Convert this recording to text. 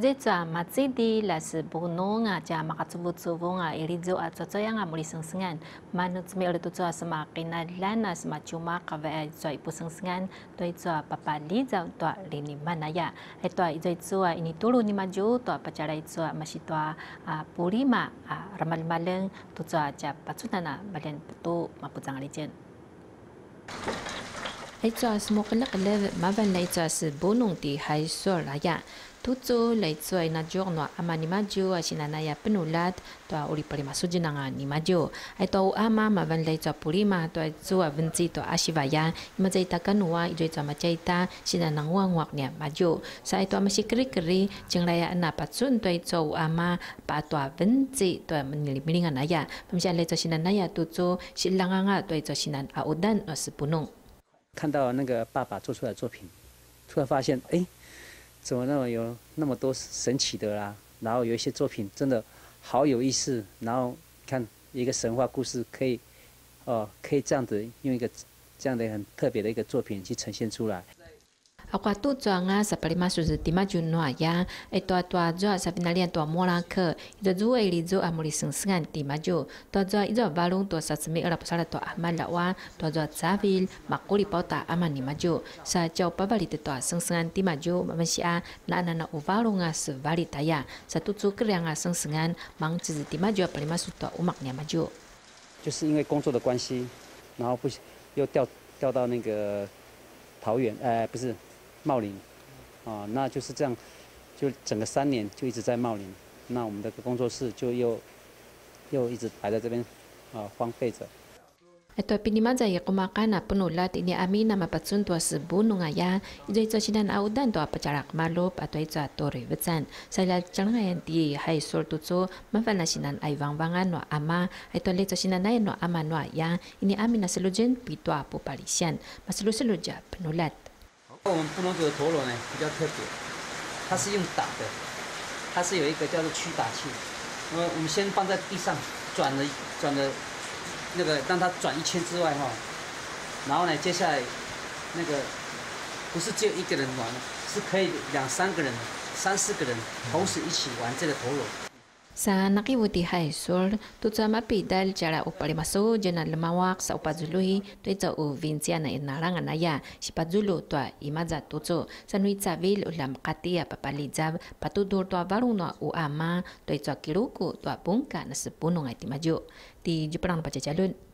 Zeta matzidi las bununga ja makatsubutsuvunga irizo at sotoyanga mulisangsangan manuts mi orituzo asma kinadlanas machuma kave so ipusangsangan to itso papaliza to linimanaya eto itso initulu ni maju to pacara itso masitwa purima ramalmaleng tutso ja patsutana balen to maputsangalijin itso smoklak lev mavan itso bunung ti haisoraya Tutto leizzo in aggiorno a manimaggio a sinanaya penulat tua oriprima sujinanga nimaggio e tua ama ma van leizzo purima tua zua vincito a shivaya mazaita kanua ijoita mazaita sinanangua nguaknya maggio sai tua masikri kri cingraya na patsun tua zua ama pa tua vinci tua menilimingan ayah mamsia leizzo sinanaya tutto silanganga tua zua sinan audan o sepunung 看到那个爸爸做出来的作品突然发现哎 怎么有那么多神奇的啦？然后有一些作品真的好有意思。然后看一个神话故事，可以，可以这样子用一个这样的很特别的一个作品去呈现出来。 Aku tu jangan seperti masuk setima junua ya, itu tua jua sebenarnya tua molak, itu jua ilizo amuri sengsengan tima jua, tua jua itu balung tua sasmi orang pusara tua aman lawa, tua jua cavil makuli pauta aman tima jua, sejauh pabalit tua sengsengan tima jua manusia nana uvalunga sebalitaya, satu cukur yang sengsengan mangci tima jua paling masuk tua umaknya maju. 就是因为工作的关系，然后不又掉到那个桃园，不是。 茂林，那就是这样，就整个3年就一直在茂林。那我们的工作室就又一直摆在这边，荒废着。 Ito pinimadzay kumakana penulat ini amina mapatsuntua sebununga ya ijo sinan audan toa pacarak malop atau ijo tore besan sala carangayan ti hai sortutso mafana sinan ay wangwangan no ama ito leto sinanay no ama no ya ini amina selujin pitua popalisian maseluseluja penulat 我们布农族的陀螺呢比较特别，它是用打的，它是有一个叫做驱打器。我们先放在地上转了，那个让它转1圈之外哈，然后呢接下来那个不是只有一个人玩，是可以2、3个人、3、4个人同时一起玩这个陀螺。 Sa nakiwuti high school, tutsa mapidal cara upalimaso jana lemawak sa upazuluhi tuitsa u vinciana inarangan aya si pazulu tua imaza tutso sa nuitsavil ulam katia papalizab patudur tua varuna u ama tuitsa kiruku tua bungka na sepunung ay timaju. Ti Jepang pacacalun.